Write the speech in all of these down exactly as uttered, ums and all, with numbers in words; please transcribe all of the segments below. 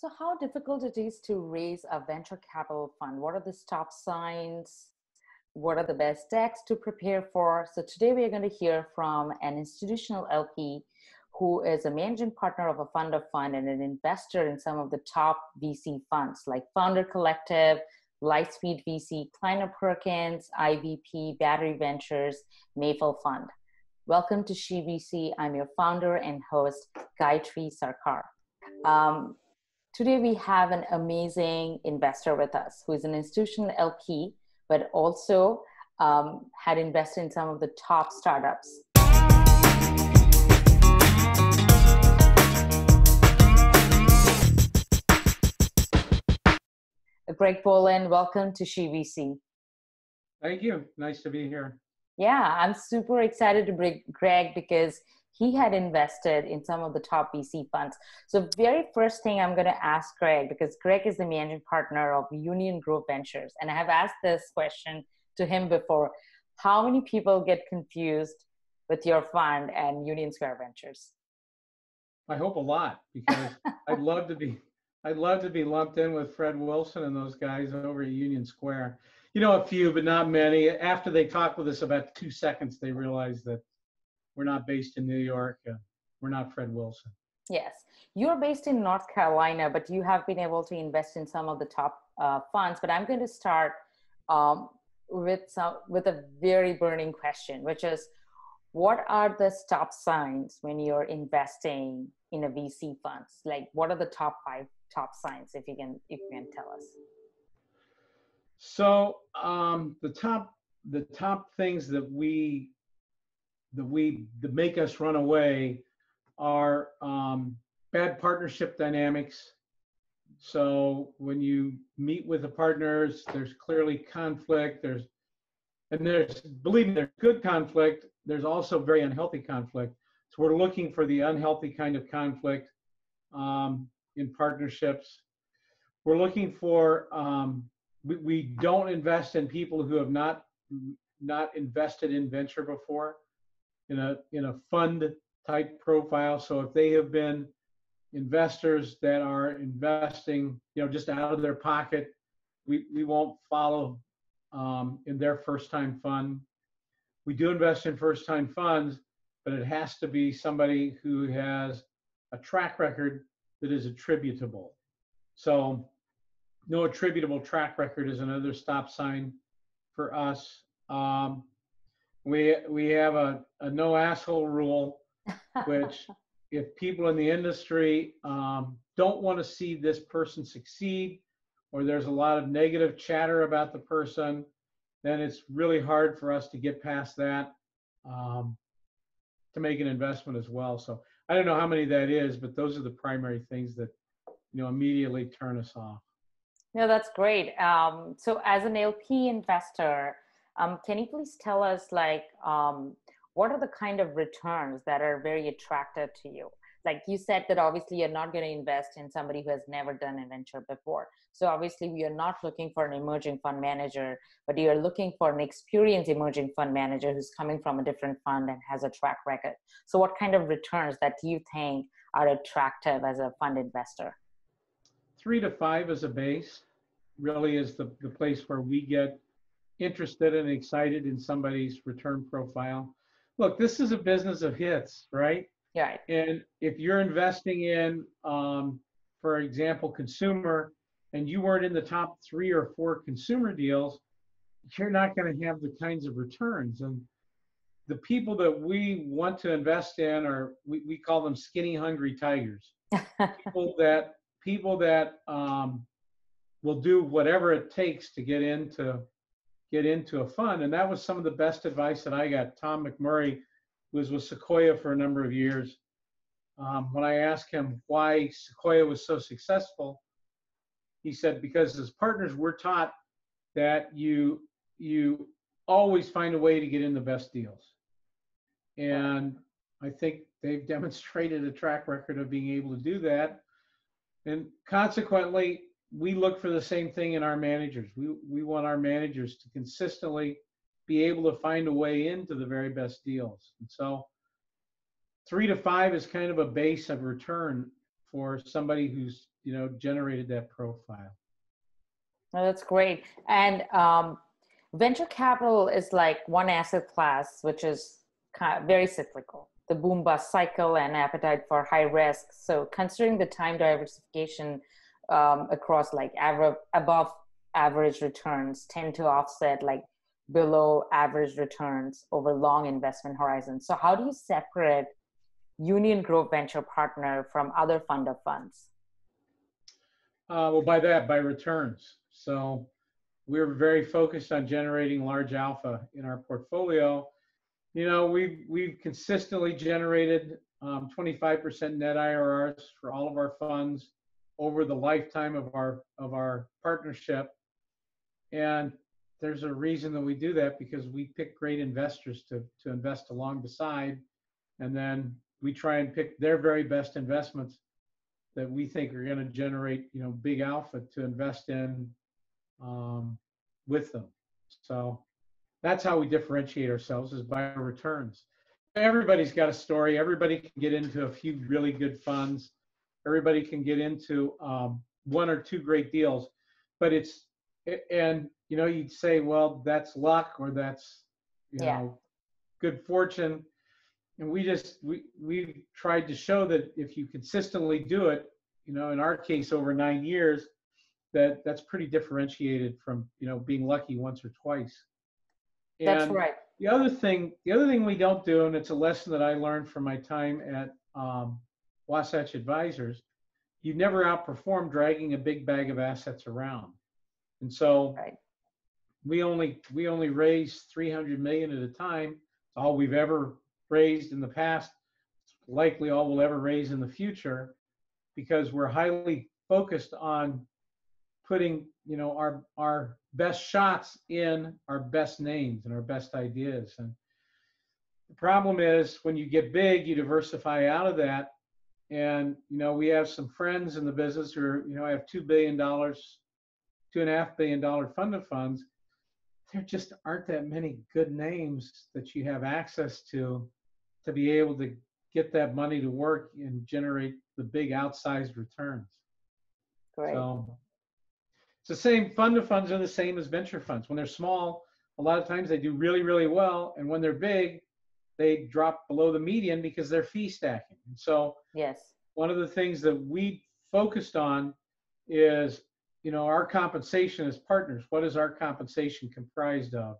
So how difficult it is to raise a venture capital fund? What are the stop signs? What are the best decks to prepare for? So today we are going to hear from an institutional L P who is a managing partner of a fund of fund and an investor in some of the top V C funds like Founder Collective, Lightspeed V C, Kleiner Perkins, I V P, Battery Ventures, Mayfield Fund. Welcome to SheVC. I'm your founder and host, Gayatri Sarkar. Um, Today we have an amazing investor with us who is an institutional L P, but also um, had invested in some of the top startups. Greg Bohlen, welcome to SheVC. Thank you. Nice to be here. Yeah, I'm super excited to bring Greg because he had invested in some of the top V C funds. So very first thing I'm going to ask Greg, because Greg is the managing partner of Union Grove Ventures. And I have asked this question to him before. How many people get confused with your fund and Union Square Ventures? I hope a lot, because I'd love to be, I'd love to be lumped in with Fred Wilson and those guys over at Union Square. You know, a few, but not many. After they talked with us about two seconds, they realized that we're not based in New York. Uh, we're not Fred Wilson. Yes. You're based in North Carolina, but you have been able to invest in some of the top uh, funds. But I'm going to start um, with, some, with a very burning question, which is, what are the stop signs when you're investing in a V C funds? Like, what are the top five top signs, if you can, if you can tell us? So um, the, top, the top things that we... that we that make us run away are um, bad partnership dynamics. So when you meet with the partners, there's clearly conflict. There's and there's believe me, there's good conflict. There's also very unhealthy conflict. So we're looking for the unhealthy kind of conflict um, in partnerships. We're looking for um, we, we don't invest in people who have not not invested in venture before. In a, in a fund type profile. So if they have been investors that are investing, you know, just out of their pocket, we, we won't follow um, in their first time fund. We do invest in first time funds, but it has to be somebody who has a track record that is attributable. So no attributable track record is another stop sign for us. Um, We we have a, a no asshole rule, which if people in the industry um, don't want to see this person succeed, or there's a lot of negative chatter about the person, then it's really hard for us to get past that um, to make an investment as well. So I don't know how many that is, but those are the primary things that you know immediately turn us off. No, that's great. Um, so as an L P investor, Um, can you please tell us, like, um, what are the kind of returns that are very attractive to you? Like you said that obviously you're not going to invest in somebody who has never done a venture before. So obviously we are not looking for an emerging fund manager, but you're looking for an experienced emerging fund manager who's coming from a different fund and has a track record. So what kind of returns that you think are attractive as a fund investor? Three to five as a base really is the, the place where we get interested and excited in somebody's return profile. Look, this is a business of hits, right? Yeah. And if you're investing in, um, for example, consumer, and you weren't in the top three or four consumer deals, you're not going to have the kinds of returns. And the people that we want to invest in are, we, we call them skinny, hungry tigers. people that, people that um, will do whatever it takes to get into get into a fund. And that was some of the best advice that I got. Tom McMurray was with Sequoia for a number of years. Um, when I asked him why Sequoia was so successful, he said, because as partners, we're taught that you, you always find a way to get in the best deals. And I think they've demonstrated a track record of being able to do that. And consequently, we look for the same thing in our managers. We, we want our managers to consistently be able to find a way into the very best deals. And so three to five is kind of a base of return for somebody who's you know, generated that profile. Oh, that's great. And um, venture capital is like one asset class, which is kind of very cyclical, the boom bust cycle and appetite for high risk. So considering the time diversification um, across like average, above average returns tend to offset like below average returns over long investment horizons. So how do you separate Union Grove Venture Partner from other fund of funds? Uh, well, by that, by returns. So we're very focused on generating large alpha in our portfolio. You know, we've, we've consistently generated um, twenty-five percent net I R Rs for all of our funds over the lifetime of our, of our partnership. And there's a reason that we do that, because we pick great investors to, to invest along the side. And then we try and pick their very best investments that we think are going to generate, you know, big alpha to invest in um, with them. So that's how we differentiate ourselves, is by our returns. Everybody's got a story. Everybody can get into a few really good funds. Everybody can get into um, one or two great deals, but it's, and you know, you'd say, well, that's luck, or that's, you yeah. know, good fortune. And we just, we, we've tried to show that if you consistently do it, you know, in our case over nine years, that that's pretty differentiated from, you know, being lucky once or twice. And that's right. The other thing, the other thing we don't do, and it's a lesson that I learned from my time at um, Wasatch Advisors, you never outperform dragging a big bag of assets around. And so right. we only, we only raise three hundred million at a time. It's all we've ever raised in the past, likely all we'll ever raise in the future, because we're highly focused on putting, you know, our our best shots in our best names and our best ideas. And the problem is, when you get big, you diversify out of that. And you know, we have some friends in the business who are, you know, I have two billion dollars, two and a half billion dollar fund of funds. There just aren't that many good names that you have access to, to be able to get that money to work and generate the big outsized returns. Great. So it's the same, fund of funds are the same as venture funds. When they're small, a lot of times they do really, really well. And when they're big, they drop below the median because they're fee stacking. And so yes, one of the things that we focused on is, you know, our compensation as partners, what is our compensation comprised of?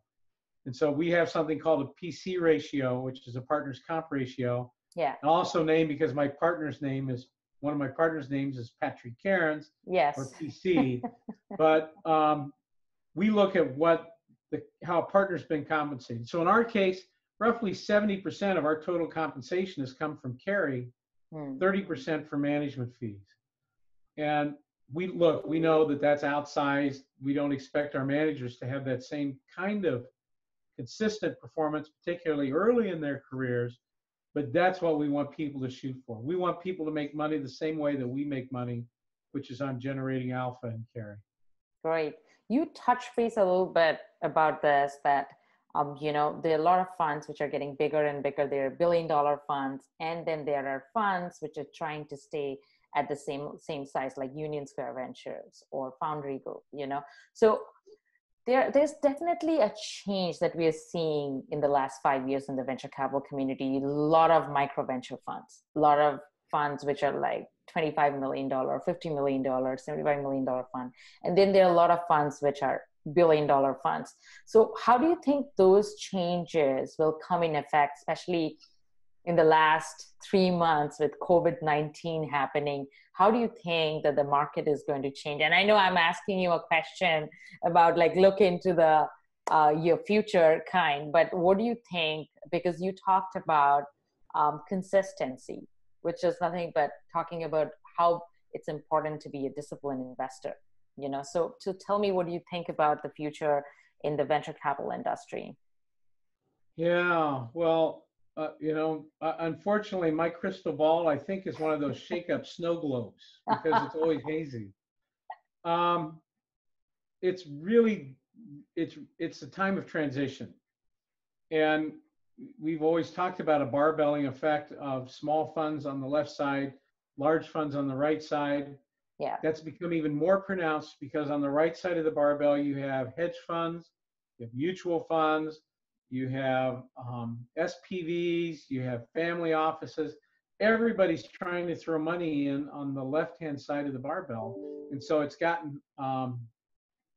And so we have something called a P C ratio, which is a partner's comp ratio. Yeah. And also named because my partner's name is, one of my partner's names is Patrick Cairns. Yes. Or P C. But um, we look at what the, how a partner's been compensated. So in our case, roughly seventy percent of our total compensation has come from carry, mm. thirty percent from management fees. And we look, we know that that's outsized. We don't expect our managers to have that same kind of consistent performance, particularly early in their careers, but that's what we want people to shoot for. We want people to make money the same way that we make money, which is on generating alpha and carry. Great. You touched base a little bit about this, that, um, you know, there are a lot of funds which are getting bigger and bigger. There are billion dollar funds, and then there are funds which are trying to stay at the same same size, like Union Square Ventures or Foundry Group, you know. So there, there's definitely a change that we are seeing in the last five years in the venture capital community. A lot of micro venture funds, a lot of funds which are like twenty-five million dollars, fifty million dollars, seventy-five million dollars fund. And then there are a lot of funds which are billion dollar funds. So how do you think those changes will come in effect, especially in the last three months with COVID nineteen happening? How do you think that the market is going to change? And I know I'm asking you a question about like look into the uh, your future kind, but what do you think? Because you talked about um, consistency, which is nothing but talking about how it's important to be a disciplined investor, you know? So to tell me, what do you think about the future in the venture capital industry? Yeah, well, Uh, you know, uh, unfortunately, my crystal ball, I think, is one of those shake-up snow globes, because it's always hazy. Um, it's really, it's it's a time of transition. And we've always talked about a barbelling effect of small funds on the left side, large funds on the right side. Yeah. That's become even more pronounced because on the right side of the barbell, you have hedge funds, you have mutual funds, you have um, S P Vs, you have family offices. Everybody's trying to throw money in on the left-hand side of the barbell. And so it's gotten um,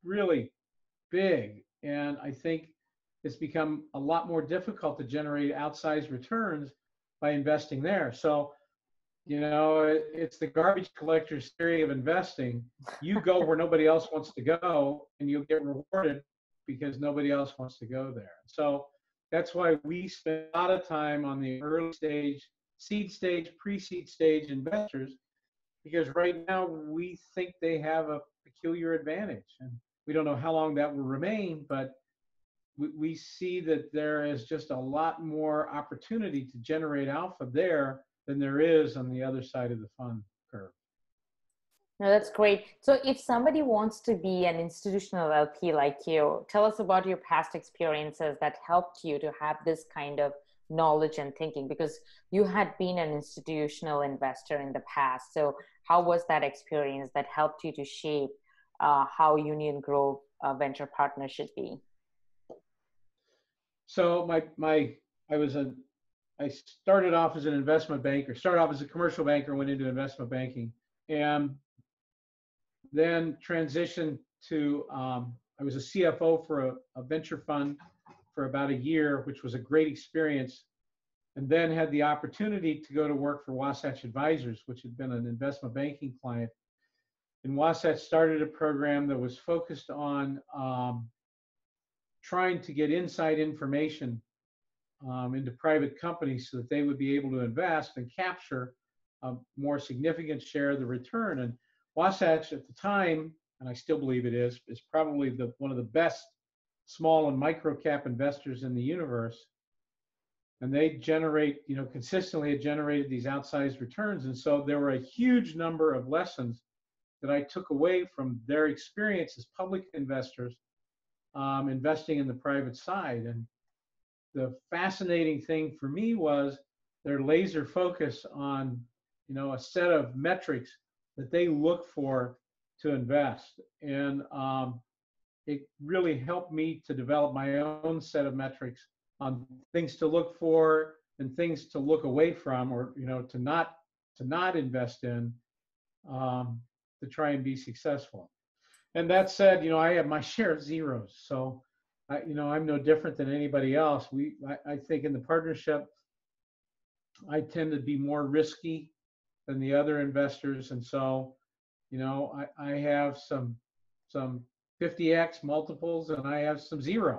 really big. And I think it's become a lot more difficult to generate outsized returns by investing there. So, you know, it, it's the garbage collector's theory of investing. You go where nobody else wants to go, and you'll get rewarded because nobody else wants to go there. So that's why we spend a lot of time on the early stage, seed stage, pre-seed stage investors, because right now we think they have a peculiar advantage. And we don't know how long that will remain, but we, we see that there is just a lot more opportunity to generate alpha there than there is on the other side of the fund curve. No, that's great. So if somebody wants to be an institutional L P like you, tell us about your past experiences that helped you to have this kind of knowledge and thinking, because you had been an institutional investor in the past. So how was that experience that helped you to shape uh, how Union Grove uh, Venture Partners should be? So my, my, I was a, I started off as an investment banker, started off as a commercial banker, went into investment banking, and then transitioned to, um, I was a C F O for a, a venture fund for about a year, which was a great experience, and then had the opportunity to go to work for Wasatch Advisors, which had been an investment banking client. And Wasatch started a program that was focused on um, trying to get inside information Um, into private companies so that they would be able to invest and capture a more significant share of the return. And Wasatch at the time, and I still believe it is, is probably the, one of the best small and micro cap investors in the universe. And they generate, you know, consistently had generated these outsized returns. And so there were a huge number of lessons that I took away from their experience as public investors um, investing in the private side. And the fascinating thing for me was their laser focus on, you know, a set of metrics that they look for to invest. And um, it really helped me to develop my own set of metrics on things to look for and things to look away from, or, you know, to not, to not invest in um, to try and be successful. And that said, you know, I have my share of zeros. So I, you know, I'm no different than anybody else. We, I, I think in the partnership, I tend to be more risky than the other investors. And so, you know, I, I have some, some fifty X multiples and I have some zero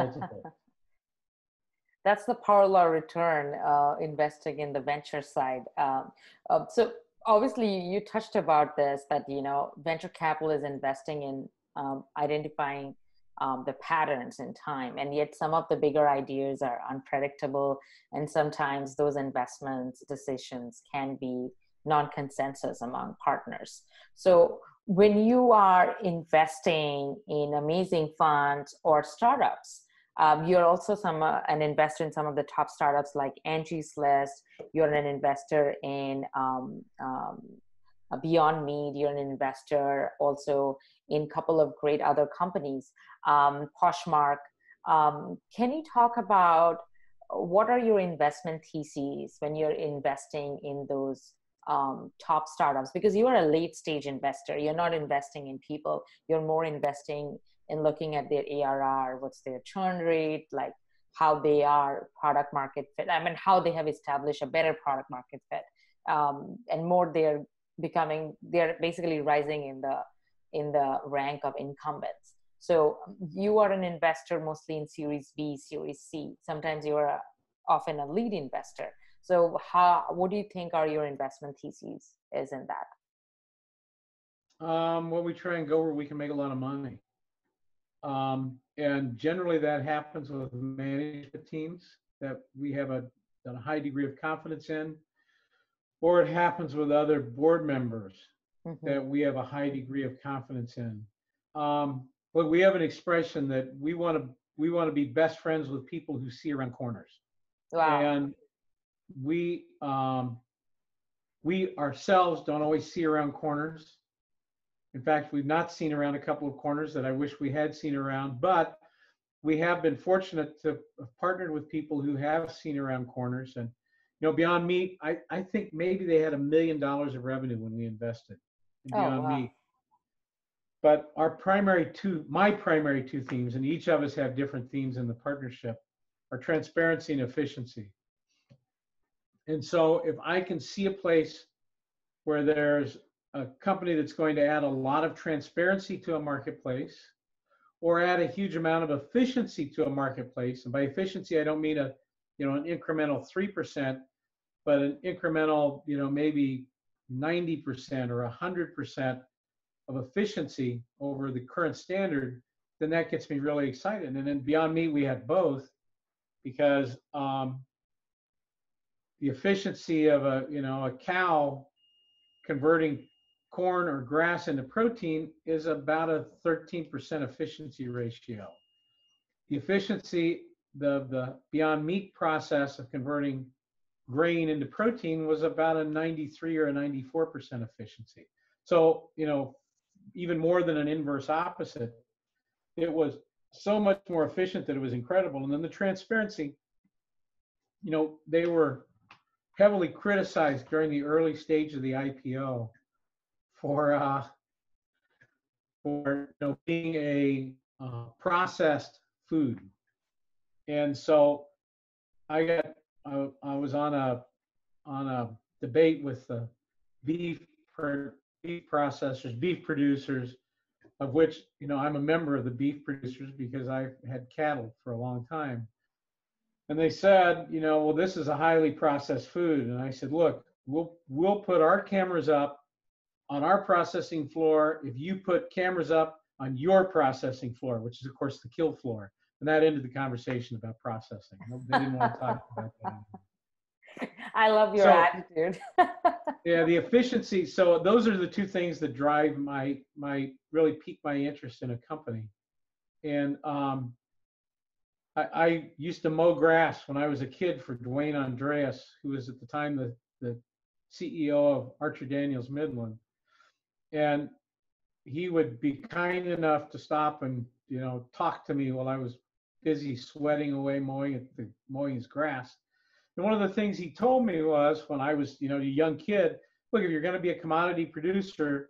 multiples. That's the parallel return uh, investing in the venture side. Um, uh, so obviously you touched about this, that, you know, venture capital is investing in um, identifying Um, the patterns in time, and yet some of the bigger ideas are unpredictable, and sometimes those investments decisions can be non-consensus among partners. So when you are investing in amazing funds or startups, um, you're also some uh, an investor in some of the top startups like Angie's List. You're an investor in um, um, Beyond Meat. You're an investor also in a couple of great other companies, um, Poshmark. Um, can you talk about what are your investment theses when you're investing in those um, top startups? Because you are a late stage investor. You're not investing in people. You're more investing in looking at their A R R, what's their churn rate, like how they are product market fit. I mean, how they have established a better product market fit, um, and more their becoming, they're basically rising in the in the rank of incumbents. So you are an investor mostly in Series B, Series C. Sometimes you are a, often a lead investor. So how, what do you think are your investment theses is in that? Um, well, we try and go where we can make a lot of money. Um, and generally that happens with management teams that we have a, a high degree of confidence in, or it happens with other board members mm-hmm. that we have a high degree of confidence in. Um, but we have an expression that we want to we want to be best friends with people who see around corners. Wow. And we um, we ourselves don't always see around corners. In fact, we've not seen around a couple of corners that I wish we had seen around, but we have been fortunate to have partnered with people who have seen around corners. And, you know, Beyond Meat, I, I think maybe they had a million dollars of revenue when we invested in oh, Beyond wow. Meat. But our primary two, my primary two themes, and each of us have different themes in the partnership, are transparency and efficiency. And so if I can see a place where there's a company that's going to add a lot of transparency to a marketplace or add a huge amount of efficiency to a marketplace, and by efficiency, I don't mean a, you know, an incremental three percent, but an incremental, you know, maybe ninety percent or one hundred percent of efficiency over the current standard, then that gets me really excited. And then Beyond Meat, we have both, because um, the efficiency of a, you know, a cow converting corn or grass into protein is about a thirteen percent efficiency ratio. The efficiency, the, the Beyond Meat process of converting grain into protein was about a ninety-three or a ninety-four percent efficiency. So, you know, even more than an inverse opposite, it was so much more efficient that it was incredible. And then the transparency, you know, they were heavily criticized during the early stage of the I P O for uh, for you know, being a uh, processed food. And so I got I, I was on a on a debate with the beef per, beef processors, beef producers, of which, you know, I'm a member of the beef producers because I had cattle for a long time. And they said, you know, well, this is a highly processed food. And I said, look, we'll, we'll put our cameras up on our processing floor if you put cameras up on your processing floor, which is, of course, the kill floor. And that ended the conversation about processing. They didn't want to talk about that anymore. I love your so, attitude. Yeah, the efficiency. So those are the two things that drive my, my really pique my interest in a company. And, um, I used to mow grass when I was a kid for Duane Andreas, who was at the time the, the C E O of Archer Daniels Midland. And he would be kind enough to stop and, you know, talk to me while I was busy sweating away mowing, at the, mowing his grass. And one of the things he told me was, when I was, you know, a young kid, look, if you're going to be a commodity producer,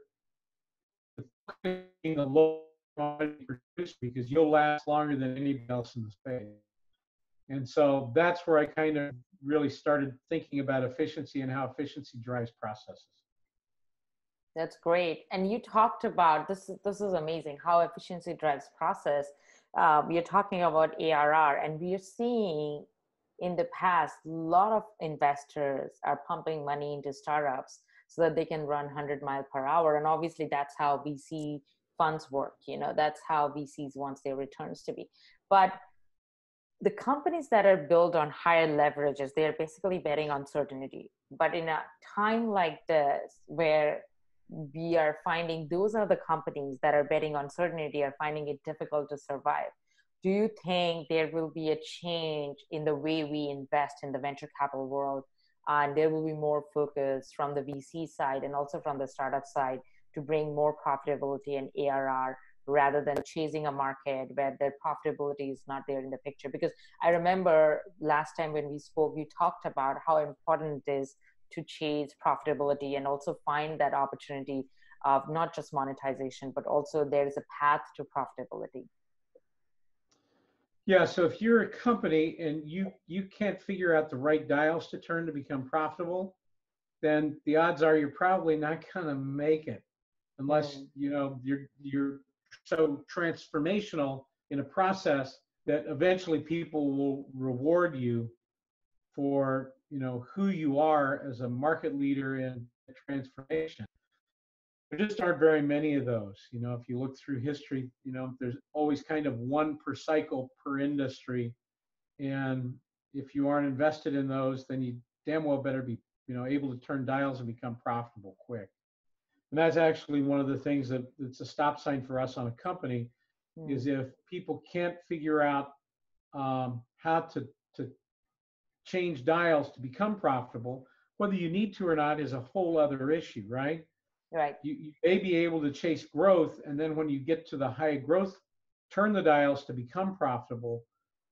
the low because you'll last longer than anybody else in the space. And so that's where I kind of really started thinking about efficiency and how efficiency drives processes. That's great. And you talked about, this, this is amazing, how efficiency drives process. Uh, you're talking about A R R, and we are seeing in the past, a lot of investors are pumping money into startups so that they can run one hundred mile per hour. And obviously that's how V C funds work, you know, that's how V Cs wants their returns to be. But the companies that are built on higher leverages, they're basically betting on certainty. But in a time like this, where we are finding those are the companies that are betting on certainty are finding it difficult to survive. Do you think there will be a change in the way we invest in the venture capital world? And uh, there will be more focus from the V C side and also from the startup side to bring more profitability and A R R rather than chasing a market where their profitability is not there in the picture? Because I remember last time when we spoke, you talked about how important it is to chase profitability and also find that opportunity of not just monetization, but also there's a path to profitability. Yeah, so if you're a company and you, you can't figure out the right dials to turn to become profitable, then the odds are you're probably not gonna make it. Unless, you know, you're, you're so transformational in a process that eventually people will reward you for, you know, who you are as a market leader in transformation. There just aren't very many of those. You know, if you look through history, you know, there's always kind of one per cycle per industry. And if you aren't invested in those, then you damn well better be, you know, able to turn dials and become profitable quick. And that's actually one of the things that it's a stop sign for us on a company, mm. is if people can't figure out um, how to, to change dials to become profitable, whether you need to or not is a whole other issue, right? Right. You, you may be able to chase growth, and then when you get to the high growth, turn the dials to become profitable,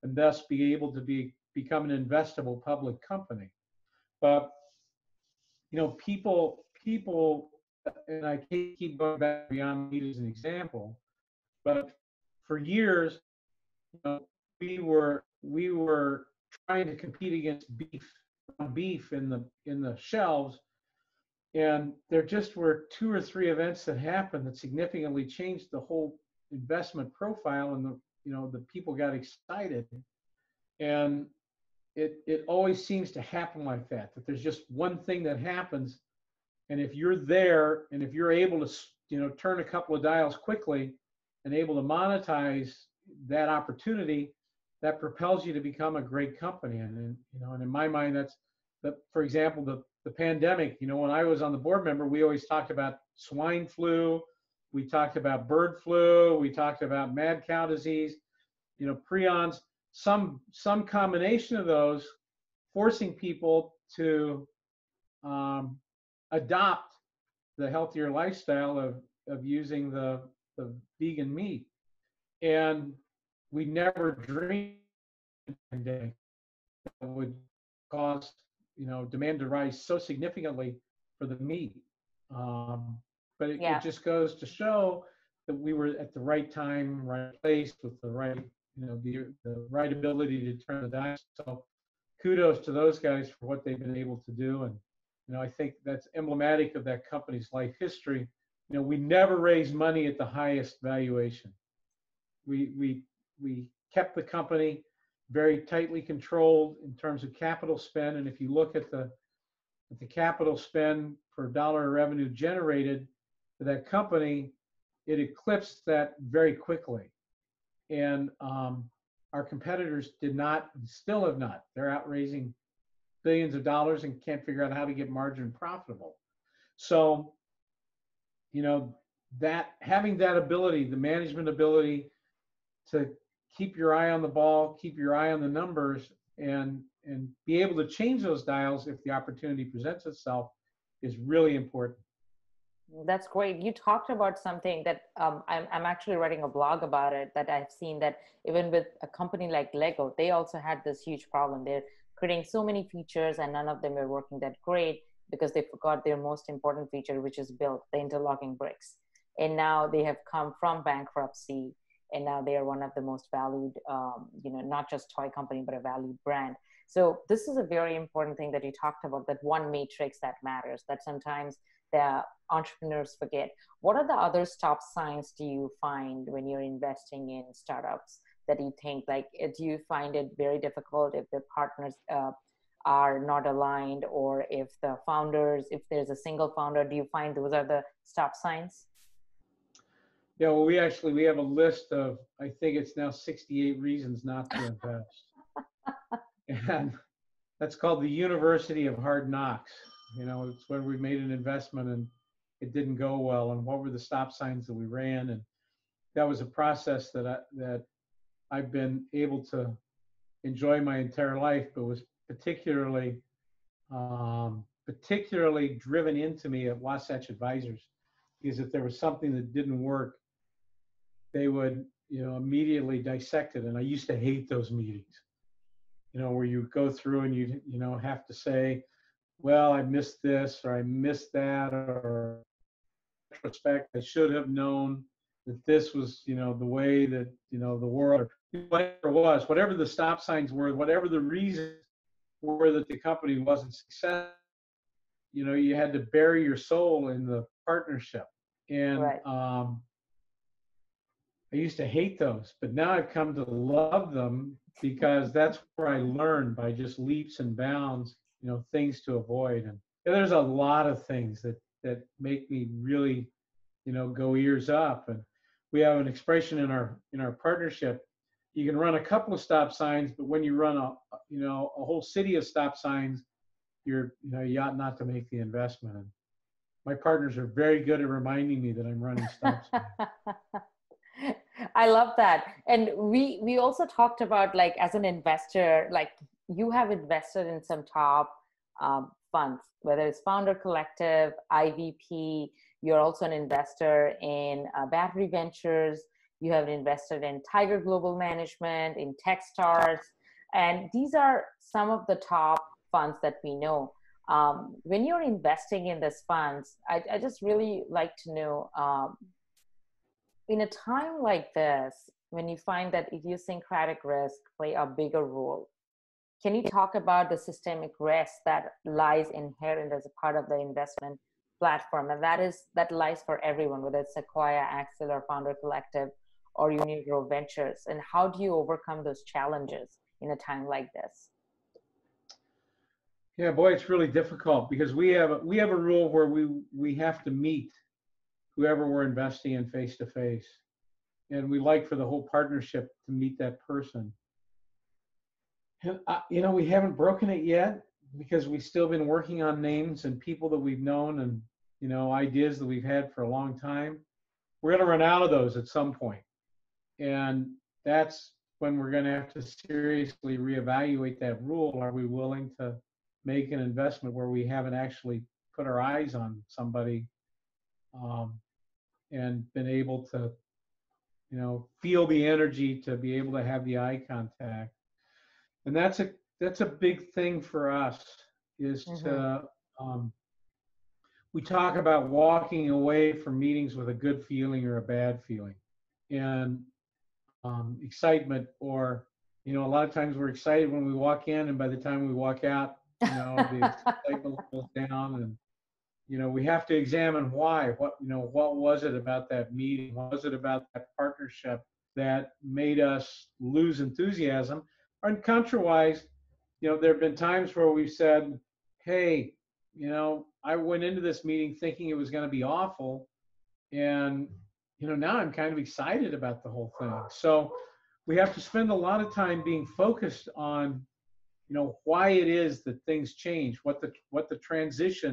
and thus be able to be become an investable public company. But you know, people, people, and I can't keep going back Beyond Meat as an example, but for years, you know, we were we were trying to compete against beef, beef in the in the shelves. And there just were two or three events that happened that significantly changed the whole investment profile, and the you know the people got excited. And it it always seems to happen like that, that there's just one thing that happens, and if you're there and if you're able to you know turn a couple of dials quickly and able to monetize that opportunity, that propels you to become a great company. And, and you know and in my mind, that's the for example the The pandemic. You know, when I was on the board member, we always talked about swine flu, we talked about bird flu, we talked about mad cow disease, you know, prions, some some combination of those, forcing people to um, adopt the healthier lifestyle of of using the the vegan meat. And we never dreamed of a pandemic that would cause you know, demand to rise so significantly for the meat. Um, but it, yeah. it just goes to show that we were at the right time, right place, with the right, you know, the, the right ability to turn the dial. So kudos to those guys for what they've been able to do. And, you know, I think that's emblematic of that company's life history. You know, we never raised money at the highest valuation. We, we, we kept the company very tightly controlled in terms of capital spend. And if you look at the at the capital spend per dollar of revenue generated for that company, it eclipsed that very quickly. And um, our competitors did not, still have not. They're out raising billions of dollars and can't figure out how to get margin profitable. So, you know, that having that ability, the management ability to keep your eye on the ball, keep your eye on the numbers, and and be able to change those dials if the opportunity presents itself is really important. That's great. You talked about something that um, I'm, I'm actually writing a blog about it, that I've seen that even with a company like Lego, they also had this huge problem. They're creating so many features and none of them are working that great because they forgot their most important feature, which is build the interlocking bricks. And now they have come from bankruptcy, and now they are one of the most valued, um, you know, not just toy company, but a valued brand. So this is a very important thing that you talked about, that one matrix that matters, that sometimes the entrepreneurs forget. What are the other stop signs do you find when you're investing in startups that you think, like, do you find it very difficult if the partners uh, are not aligned, or if the founders, if there's a single founder, do you find those are the stop signs? Yeah, well, we actually, we have a list of, I think it's now sixty-eight reasons not to invest. And that's called the University of Hard Knocks. You know, it's when we made an investment and it didn't go well, and what were the stop signs that we ran. And that was a process that, I, that I've been able to enjoy my entire life, but was particularly, um, particularly driven into me at Wasatch Advisors. Is if there was something that didn't work, they would, you know, immediately dissect it. And I used to hate those meetings, you know, where you go through and you, you know, have to say, well, I missed this, or I missed that, or in retrospect, I should have known that this was, you know, the way that, you know, the world, whatever it was, whatever the stop signs were, whatever the reasons were that the company wasn't successful, you know, you had to bury your soul in the partnership. And right. um, I used to hate those, but now I've come to love them, because that's where I learned by just leaps and bounds, you know, things to avoid. And there's a lot of things that, that make me really, you know, go ears up. And we have an expression in our, in our partnership. You can run a couple of stop signs, but when you run a, you know, a whole city of stop signs, you're, you know, you ought not to make the investment. And my partners are very good at reminding me that I'm running stop signs. I love that. And we, we also talked about, like, as an investor, like, you have invested in some top um, funds, whether it's Founder Collective, I V P, You're also an investor in uh, Battery Ventures. You have invested in Tiger Global Management, in TechStars. And these are some of the top funds that we know. Um, when you're investing in these funds, I, I just really like to know, um, in a time like this, when you find that idiosyncratic risk play a bigger role, can you talk about the systemic risk that lies inherent as a part of the investment platform? And that is that lies for everyone, whether it's Sequoia, Axel, or Founder Collective, or Union Grove Ventures. And how do you overcome those challenges in a time like this? Yeah, boy, it's really difficult because we have we have a rule where we we have to meet whoever we're investing in face to face, and we like for the whole partnership to meet that person. And I, you know, we haven't broken it yet because we've still been working on names and people that we've known and you know ideas that we've had for a long time. We're going to run out of those at some point, and that's when we're going to have to seriously reevaluate that rule. Are we willing to make an investment where we haven't actually put our eyes on somebody um, and been able to, you know, feel the energy to be able to have the eye contact? And that's a that's a big thing for us is mm-hmm. to um, we talk about walking away from meetings with a good feeling or a bad feeling, and um, excitement or you know a lot of times we're excited when we walk in, and by the time we walk out, you know, the excitement goes down. And you know, we have to examine why. What you know, what was it about that meeting? What was it about that partnership that made us lose enthusiasm? And contrawise, you know, there have been times where we've said, "Hey, you know, I went into this meeting thinking it was going to be awful, and you know, now I'm kind of excited about the whole thing." So we have to spend a lot of time being focused on, you know, why it is that things change, what the what the transition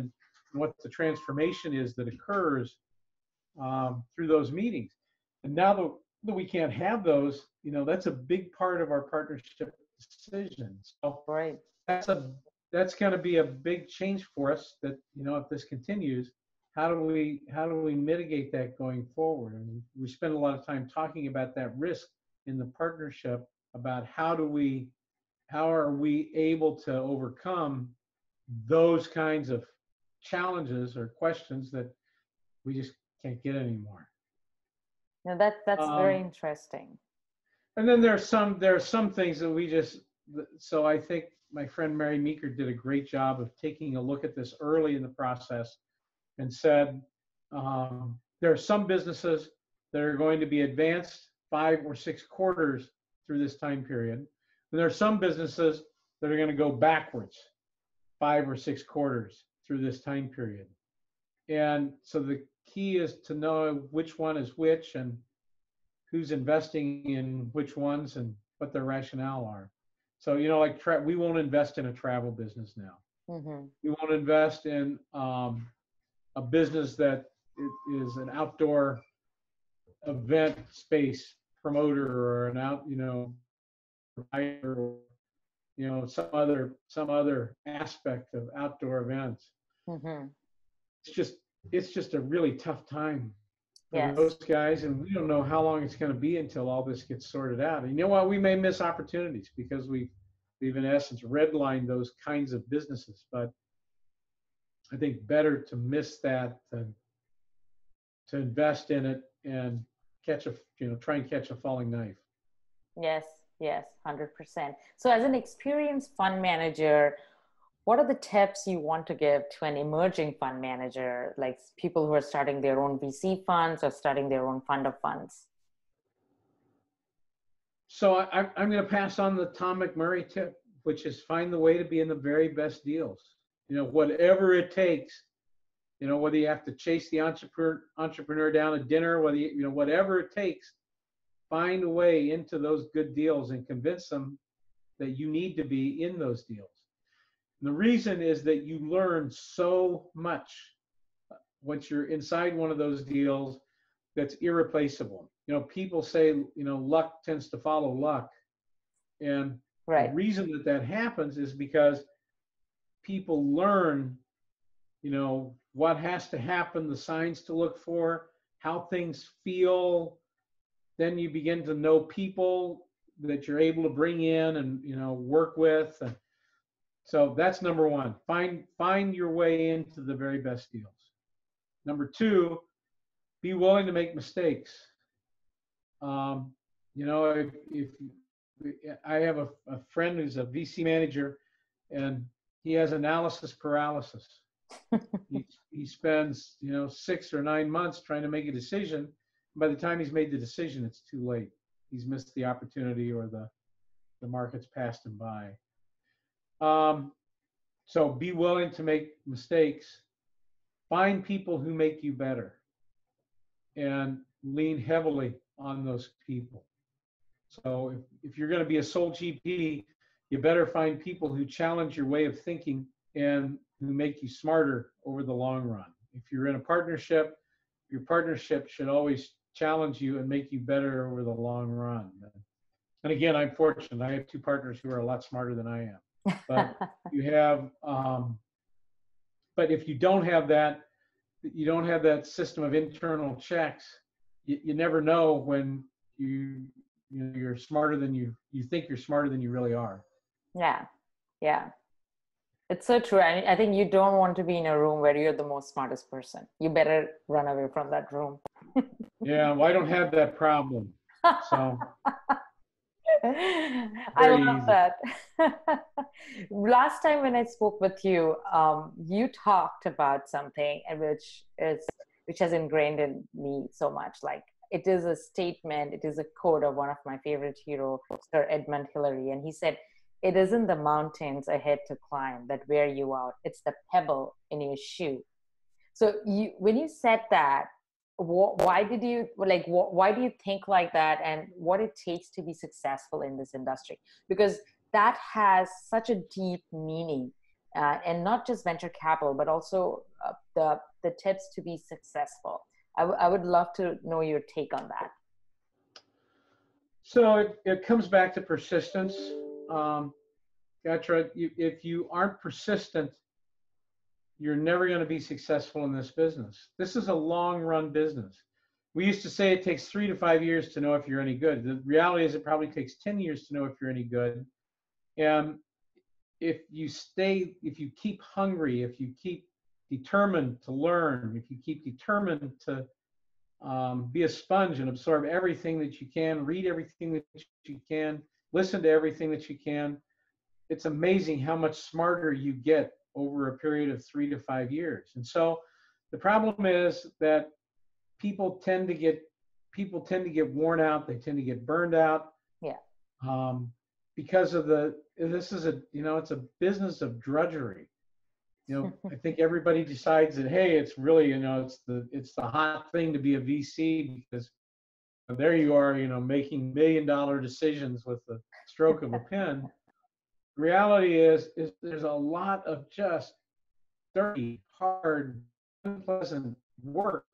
and what the transformation is that occurs um, through those meetings. And now that we can't have those, you know, that's a big part of our partnership decisions. So right. that's a that's going to be a big change for us. That you know, if this continues, how do we how do we mitigate that going forward? And we spend a lot of time talking about that risk in the partnership about how do we How are we able to overcome those kinds of challenges or questions that we just can't get anymore? Now that that's um, very interesting. And then there are some there are some things that we just so I think my friend Mary Meeker did a great job of taking a look at this early in the process and said um, there are some businesses that are going to be advanced five or six quarters through this time period. And there are some businesses that are going to go backwards five or six quarters through this time period. And so the key is to know which one is which and who's investing in which ones and what their rationale are. So, you know, like tra- we won't invest in a travel business now. Mm-hmm. We won't invest in um, a business that is an outdoor event space promoter or an out, you know, or you know some other some other aspect of outdoor events. Mm-hmm. It's just it's just a really tough time for yes. those guys, and we don't know how long it's going to be until all this gets sorted out. And you know what? We may miss opportunities because we we've in essence redlined those kinds of businesses. But I think better to miss that than to invest in it and catch a you know try and catch a falling knife. Yes. Yes, one hundred percent. So as an experienced fund manager, what are the tips you want to give to an emerging fund manager, like people who are starting their own V C funds or starting their own fund of funds? So I, I'm going to pass on the Tom McMurray tip, which is find the way to be in the very best deals. You know, whatever it takes, you know, whether you have to chase the entrepreneur, entrepreneur down at dinner, whether you, you know, whatever it takes, find a way into those good deals and convince them that you need to be in those deals. And the reason is that you learn so much once you're inside one of those deals that's irreplaceable. You know, people say, you know, luck tends to follow luck. And right. the reason that that happens is because people learn, you know, what has to happen, the signs to look for, how things feel. Then you begin to know people that you're able to bring in and, you know, work with. And so that's number one, find, find your way into the very best deals. Number two, be willing to make mistakes. Um, you know, if, if I have a, a friend who's a V C manager and he has analysis paralysis. he, he spends, you know, six or nine months trying to make a decision. By the time he's made the decision, it's too late. He's missed the opportunity, or the, the market's passed him by. Um, so be willing to make mistakes. Find people who make you better and lean heavily on those people. So if, if you're going to be a sole G P, you better find people who challenge your way of thinking and who make you smarter over the long run. If you're in a partnership, your partnership should always challenge you and make you better over the long run. And again, I'm fortunate. I have two partners who are a lot smarter than I am. But you have, um, but if you don't have that, you don't have that system of internal checks. You, you never know when you, you know, you're smarter than you you think you're smarter than you really are. Yeah, yeah. It's so true. I mean, I think you don't want to be in a room where you're the most smartest person. You better run away from that room. Yeah, well, I don't have that problem. So I love that. Last time when I spoke with you, um, you talked about something and which is which has ingrained in me so much. Like, it is a statement. It is a quote of one of my favorite heroes, Sir Edmund Hillary, and he said, "It isn't the mountains ahead to climb that wear you out. It's the pebble in your shoe." So you, when you said that, wh why did you, like, wh why do you think like that, and what it takes to be successful in this industry? Because that has such a deep meaning, uh, and not just venture capital, but also uh, the, the tips to be successful. I, w I would love to know your take on that. So it, it comes back to persistence. Um, Gayatri, if you aren't persistent, you're never going to be successful in this business. This is a long run business. We used to say it takes three to five years to know if you're any good. The reality is it probably takes ten years to know if you're any good. And if you stay, if you keep hungry, if you keep determined to learn, if you keep determined to um, be a sponge and absorb everything that you can, read everything that you can, listen to everything that you can, it's amazing how much smarter you get over a period of three to five years. And so the problem is that people tend to get, people tend to get worn out. They tend to get burned out. Yeah. Um, because of the, this is a, you know, it's a business of drudgery. You know, I think everybody decides that, hey, it's really, you know, it's the, it's the hot thing to be a V C, because there you are, you know, making million dollar decisions with the stroke of a pen. Reality is, is there's a lot of just dirty, hard, unpleasant work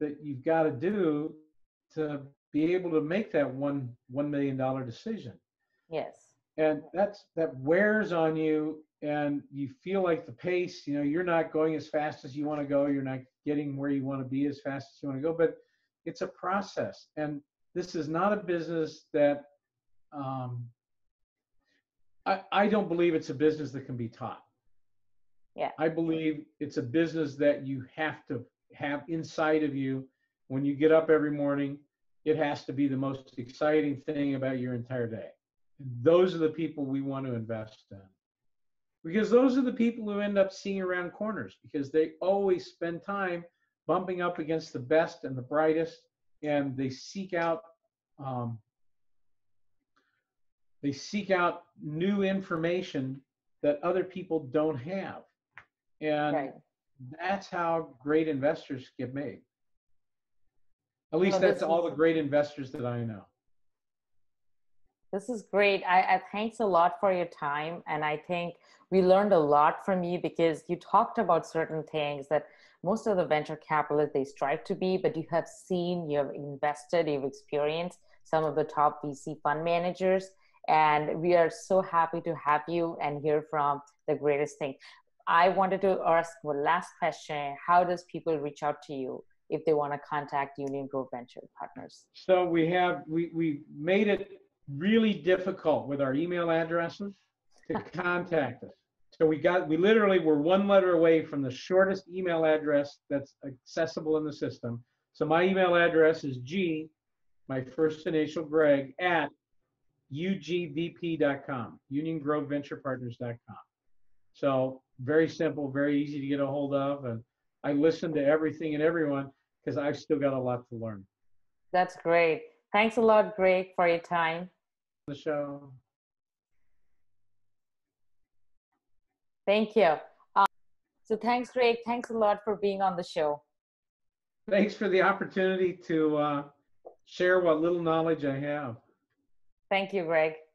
that you've got to do to be able to make that one one million dollar decision. Yes. And that's, that wears on you, and you feel like the pace, you know, you're not going as fast as you want to go. You're not getting where you want to be as fast as you want to go, but it's a process. And this is not a business that, um, I, I don't believe it's a business that can be taught. Yeah. I believe it's a business that you have to have inside of you. When you get up every morning, it has to be the most exciting thing about your entire day. And those are the people we want to invest in, because those are the people who end up seeing around corners, because they always spend time bumping up against the best and the brightest, and they seek out um, they seek out new information that other people don't have, and right. That's how great investors get made. At least, well, that's all the great investors that I know. This is great. I, I thanks a lot for your time, and I think we learned a lot from you, because you talked about certain things that most of the venture capitalists, they strive to be, but you have seen, you have invested, you've experienced some of the top V C fund managers, and we are so happy to have you and hear from the greatest thing. I wanted to ask the last question, how does people reach out to you if they want to contact Union Grove Venture Partners? So we have, we, we made it really difficult with our email addresses to contact us. So we got, we literally were one letter away from the shortest email address that's accessible in the system. So my email address is G, my first initial Greg, at U G V P dot com, Union Grove Venture Partners dot com. So very simple, very easy to get a hold of. And I listen to everything and everyone because I've still got a lot to learn. That's great. Thanks a lot, Greg, for your time. The show. Thank you. Um, so thanks, Greg. Thanks a lot for being on the show. Thanks for the opportunity to uh, share what little knowledge I have. Thank you, Greg.